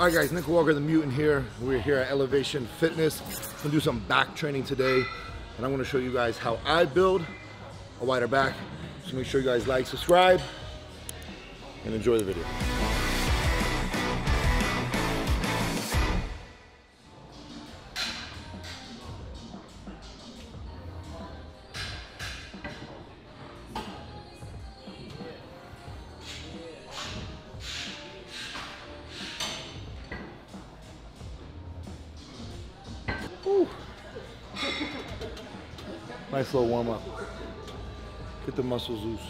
All right guys, Nick Walker, the Mutant here. We're here at Elevation Fitness. I'm gonna do some back training today, and I'm gonna show you guys how I build a wider back. So make sure you guys like, subscribe, and enjoy the video. Nice little warm up. Get the muscles loose.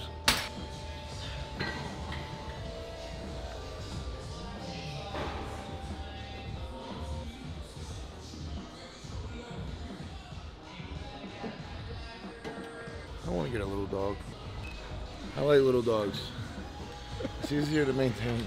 I want to get a little dog. I like little dogs. It's easier to maintain.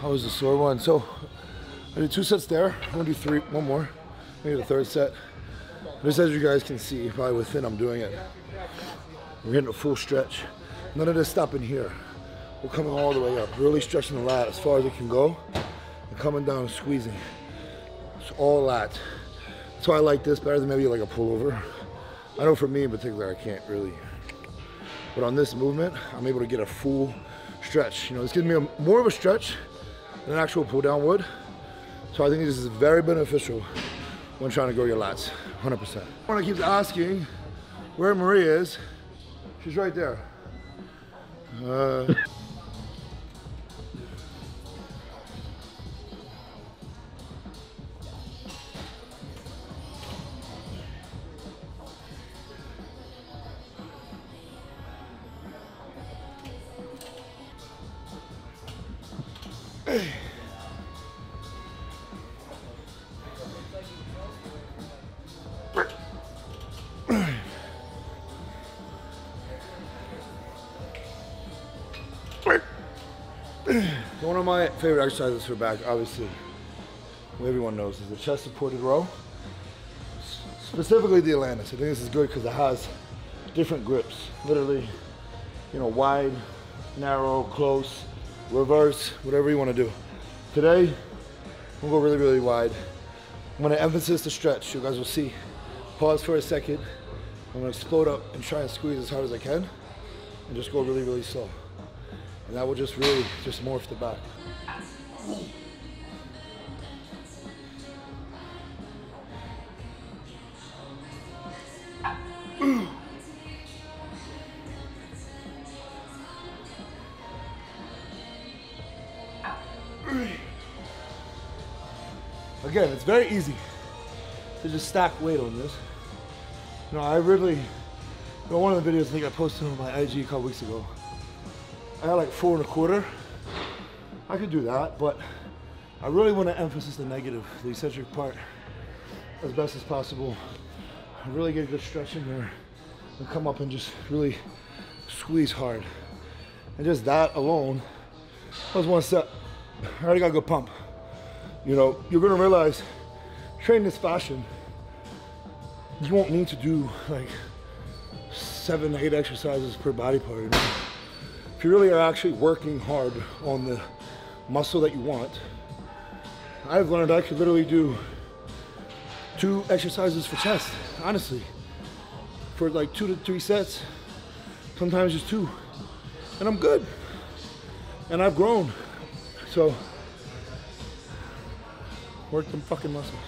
That was the sore one. So I did two sets there. I'm gonna do three, one more, maybe the third set. Just as you guys can see, probably within I'm doing it. We're hitting a full stretch. None of this stopping here. We're coming all the way up, really stretching the lat as far as it can go, and coming down and squeezing. It's all lat. That's why I like this better than maybe like a pullover. I know for me in particular, I can't really. But on this movement, I'm able to get a full stretch. You know, this gives me more of a stretch than an actual pull down would. So I think this is very beneficial when trying to grow your lats, 100%. Everyone keeps asking where Marie is. She's right there. So one of my favorite exercises for back, obviously, everyone knows, is the chest supported row. Specifically the Atlantis. I think this is good because it has different grips. Literally, you know, wide, narrow, close, reverse, whatever you want to do. Today, I'm gonna go really, really wide. I'm gonna emphasize the stretch. You guys will see. Pause for a second. I'm gonna explode up and try and squeeze as hard as I can, and just go really, really slow. And that will just really just morph the back. Again, it's very easy to just stack weight on this. You know, I really, you know, one of the videos I think I posted on my IG a couple weeks ago, I had like 4 1/4. I could do that, but I really want to emphasize the negative, the eccentric part, as best as possible. I really get a good stretch in there and come up and just really squeeze hard. And just that alone, that was one set. I already got a good pump. You know, you're going to realize, training this fashion, you won't need to do like 7 to 8 exercises per body part. You know? If you really are actually working hard on the muscle that you want, I've learned I could literally do 2 exercises for chest, honestly, for like 2 to 3 sets, sometimes just 2, and I'm good, and I've grown. So work them fucking muscles.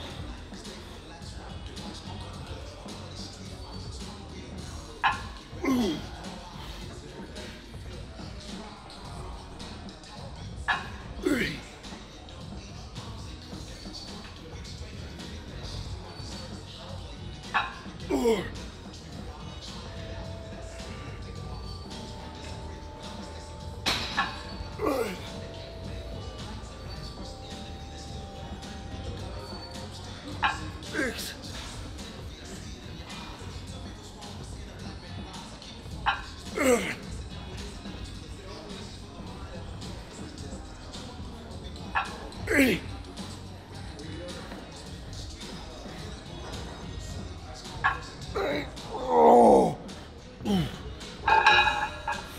Oh.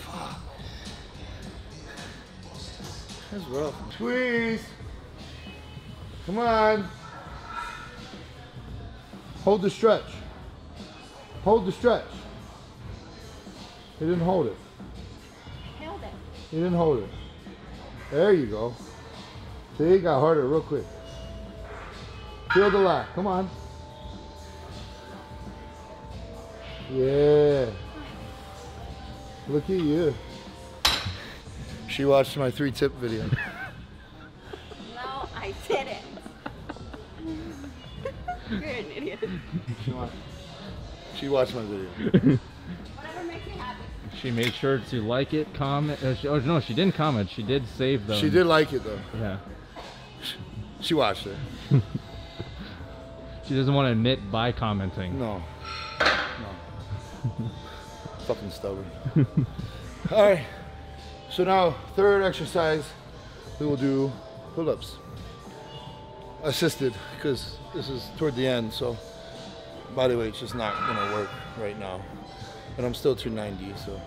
Fuck. That's rough. Squeeze. Come on. Hold the stretch. Hold the stretch. You didn't hold it. I held it. You didn't hold it. There you go. See, it got harder real quick. Feel the lock. Come on. Yeah. Look at you. She watched my 3-tip video. No, I didn't. You're an idiot. She watched my video. Whatever makes you happy. She made sure to like it, comment. Oh no, she didn't comment. She did save them. She did like it though. Yeah. She watched it. She doesn't want to admit by commenting. No. No. Fucking stubborn. All right. So now, third exercise, we will do pull-ups. Assisted, because this is toward the end, so body weight's just not gonna work right now. But I'm still 290, so.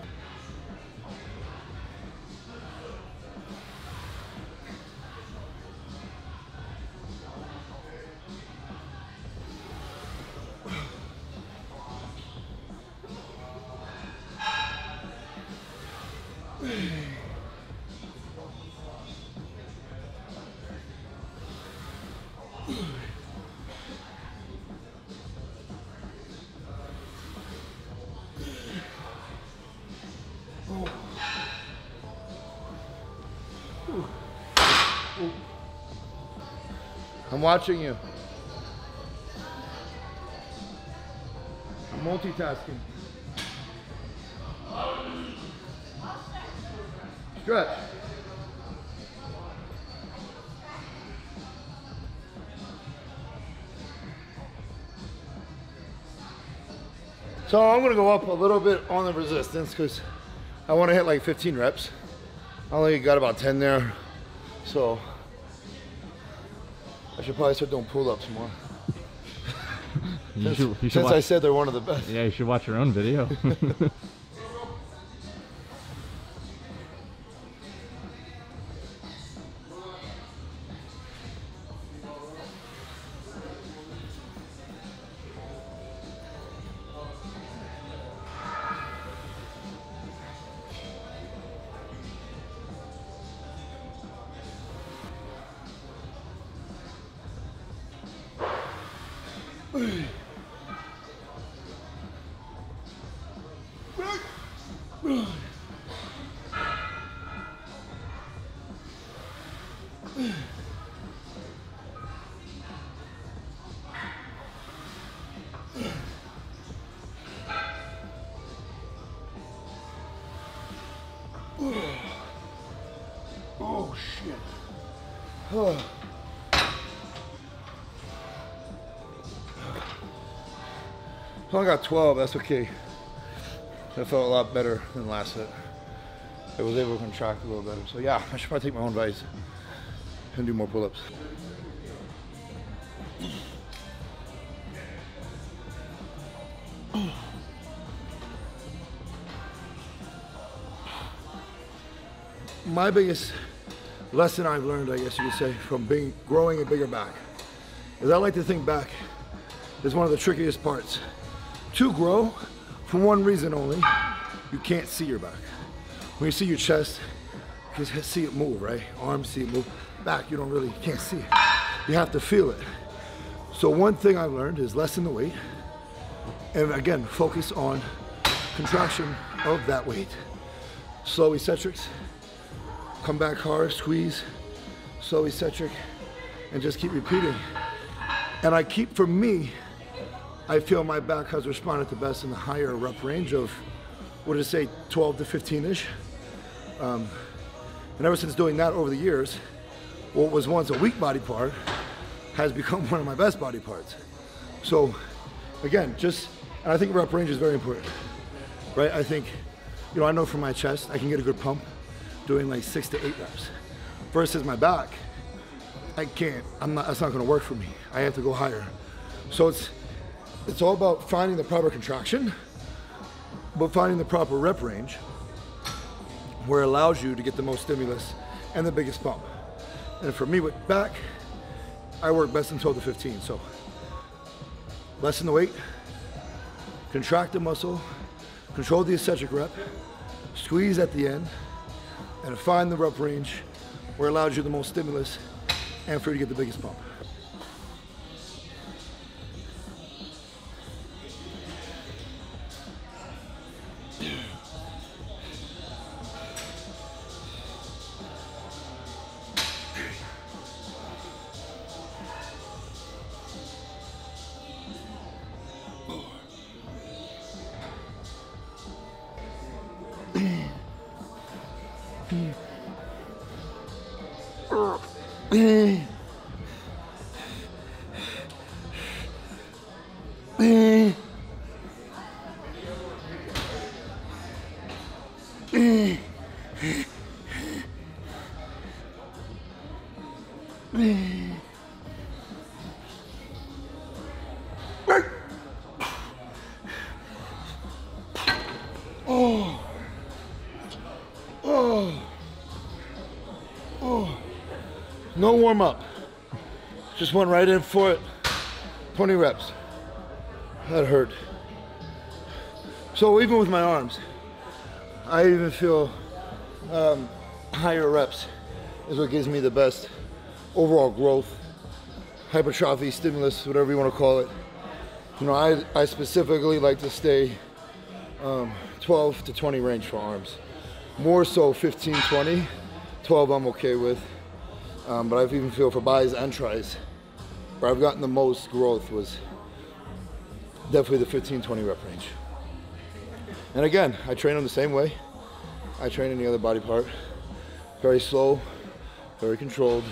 I'm watching you. I'm multitasking. Stretch. So I'm gonna go up a little bit on the resistance because I want to hit like 15 reps. I only got about 10 there, so I should probably start doing pull-ups more. Since I said they're one of the best. Yeah, you should watch your own video. Oh shit. Oh. I only got 12, that's okay. That felt a lot better than last set. I was able to contract a little better. So yeah, I should probably take my own advice and do more pull-ups. My biggest lesson I've learned, I guess you could say, from growing a bigger back is I like to think back is one of the trickiest parts. To grow, for one reason only, you can't see your back. When you see your chest, you can see it move, right? Arms, see it move. Back, you don't really, can't see it. You have to feel it. So one thing I've learned is lessen the weight, and again, focus on contraction of that weight. Slow eccentrics, come back hard, squeeze, slow eccentric, and just keep repeating. And I keep, for me, I feel my back has responded the best in the higher rep range of, what did it say, 12 to 15-ish. And ever since doing that over the years, what was once a weak body part has become one of my best body parts. So again, and I think rep range is very important, right? I think you know, I know from my chest, I can get a good pump doing like 6 to 8 reps. Versus my back, I can't. That's not gonna work for me. I have to go higher. So it's all about finding the proper contraction, but finding the proper rep range where it allows you to get the most stimulus and the biggest pump. And for me with back, I work best in 12 to 15, so lessen the weight, contract the muscle, control the eccentric rep, squeeze at the end, and find the rep range where it allows you the most stimulus and for you to get the biggest pump. No warm up. Just went right in for it. 20 reps. That hurt. So even with my arms, I even feel higher reps is what gives me the best overall growth, hypertrophy, stimulus, whatever you want to call it. You know, I specifically like to stay 12 to 20 range for arms. More so 15, 20, 12 I'm okay with. But I've even feel for buys and tries, where I've gotten the most growth was definitely the 15-20 rep range. And again, I train them the same way I train any other body part. Very slow, very controlled,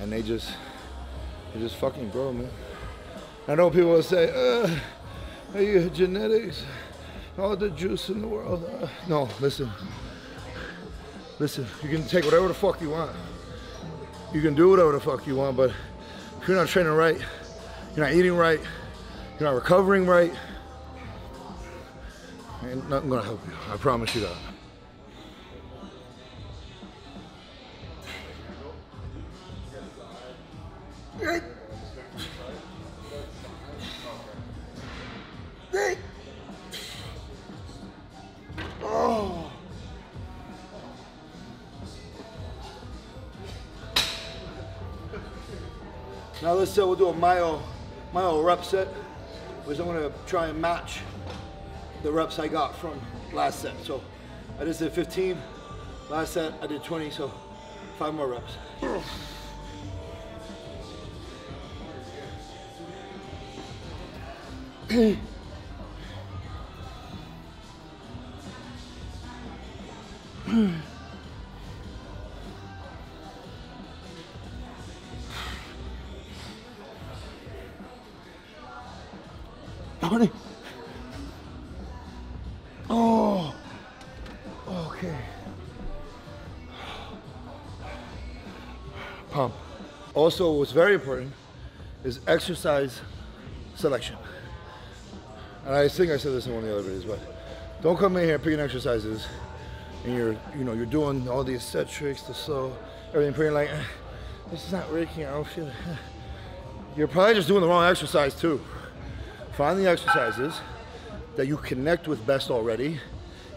and they just fucking grow, man. I know people will say, are you genetics? All the juice in the world. No, listen. Listen, you can take whatever the fuck you want. You can do whatever the fuck you want, but if you're not training right, you're not eating right, you're not recovering right, ain't nothing gonna help you. I promise you that. Now let's say we'll do a myo rep set, which I'm gonna try and match the reps I got from last set. So I just did 15, last set I did 20, so 5 more reps. Oh, okay. Pump. Also, what's very important is exercise selection. And I think I said this in one of the other videos, but don't come in here picking exercises and you're doing all the eccentrics, the slow, everything pretty like, this is not working, I don't feel it. You're probably just doing the wrong exercise too. Find the exercises that you connect with best already,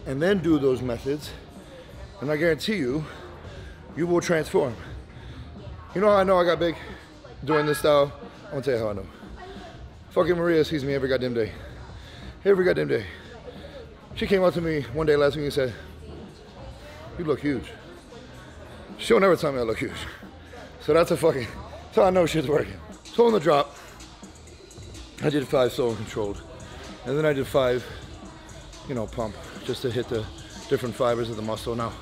and then do those methods, and I guarantee you, you will transform. You know how I know I got big doing this style? I'm gonna tell you how I know. Fucking Maria sees me every goddamn day. Every goddamn day. She came up to me one day last week and said, you look huge. She'll never tell me I look huge. So that's how I know shit's working. So on the drop, I did 5 solo controlled, and then I did 5, you know, pump, just to hit the different fibers of the muscle. Now,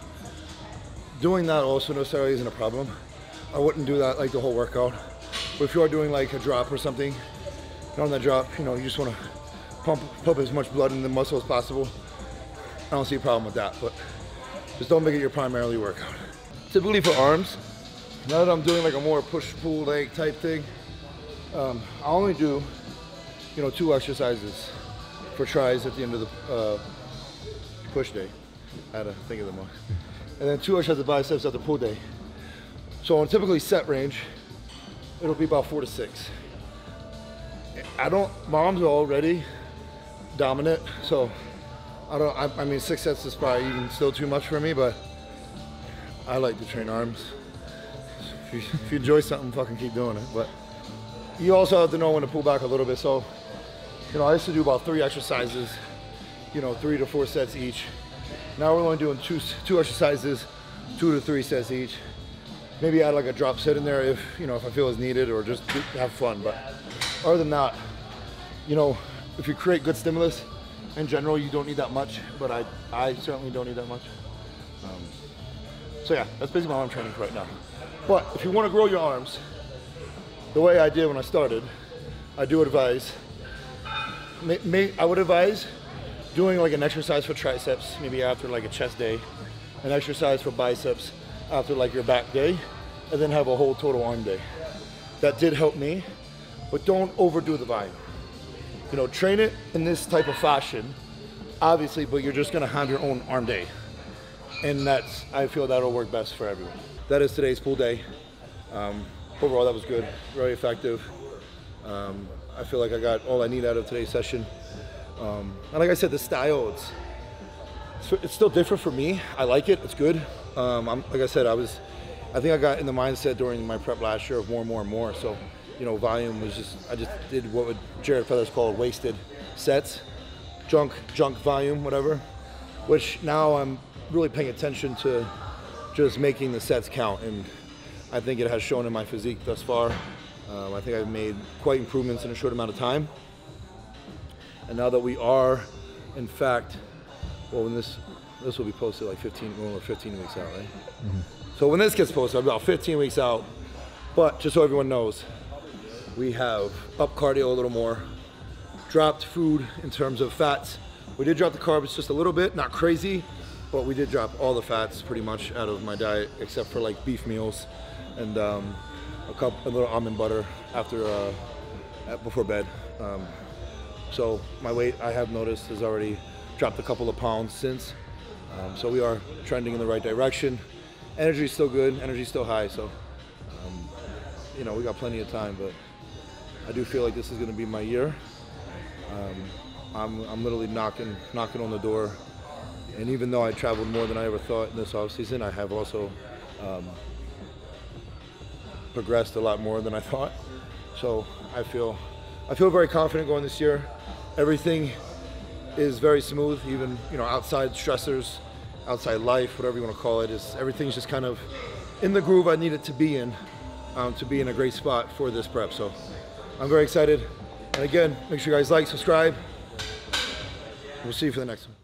doing that also necessarily isn't a problem. I wouldn't do that like the whole workout, but if you are doing like a drop or something, and on that drop, you know, you just want to pump as much blood in the muscle as possible. don't see a problem with that, but just don't make it your primarily workout. Typically for arms, now that I'm doing like a more push-pull leg type thing, I only do, you know, 2 exercises for tries at the end of the push day. I had to think of them all. And then 2 exercises of biceps at the pull day. So on typically set range, it'll be about 4 to 6. My arms are already dominant, so I mean 6 sets is probably even still too much for me, but I like to train arms. If you enjoy something, fucking keep doing it. But you also have to know when to pull back a little bit. So, you know, I used to do about 3 exercises, you know, 3 to 4 sets each. Now we're only doing two exercises, 2 to 3 sets each. Maybe add like a drop set in there if, you know, if I feel it's needed, or just have fun. But other than that, you know, if you create good stimulus, in general, you don't need that much, but I certainly don't need that much. So yeah, that's basically my arm training right now. But if you want to grow your arms, the way I did when I started, I do advise, I would advise doing like an exercise for triceps, maybe after like a chest day, an exercise for biceps after like your back day, and then have a whole total arm day. That did help me, but don't overdo the volume. You know, train it in this type of fashion, obviously, but you're just gonna have your own arm day. And that's, I feel that'll work best for everyone. That is today's pool day. Overall, that was good, very effective. I feel like I got all I need out of today's session. And like I said, the style, it's still different for me. I like it, it's good. Like I said, I think I got in the mindset during my prep last year of more and more and more. So, you know, volume was just, I just did what Jared Feathers called wasted sets, junk volume, whatever, which now I'm really paying attention to just making the sets count. And I think it has shown in my physique thus far. I think I've made quite improvements in a short amount of time. And now that we are, in fact, well, when this will be posted like 15 weeks out, right? Mm-hmm. So when this gets posted, I'm about 15 weeks out. But just so everyone knows, we have upped cardio a little more, dropped food in terms of fats. We did drop the carbs just a little bit, not crazy, but we did drop all the fats pretty much out of my diet, except for like beef meals and a little almond butter after before bed. So my weight, I have noticed, has already dropped a couple of pounds since. So we are trending in the right direction. Energy's still good, energy's still high. So, you know, we got plenty of time, but I do feel like this is gonna be my year. I'm literally knocking on the door. And even though I traveled more than I ever thought in this off season, I have also progressed a lot more than I thought. So I feel very confident going this year. Everything is very smooth, even, you know, outside stressors, outside life, whatever you want to call it, everything's just kind of in the groove I need it to be in a great spot for this prep. So I'm very excited. And again, make sure you guys like, subscribe. We'll see you for the next one.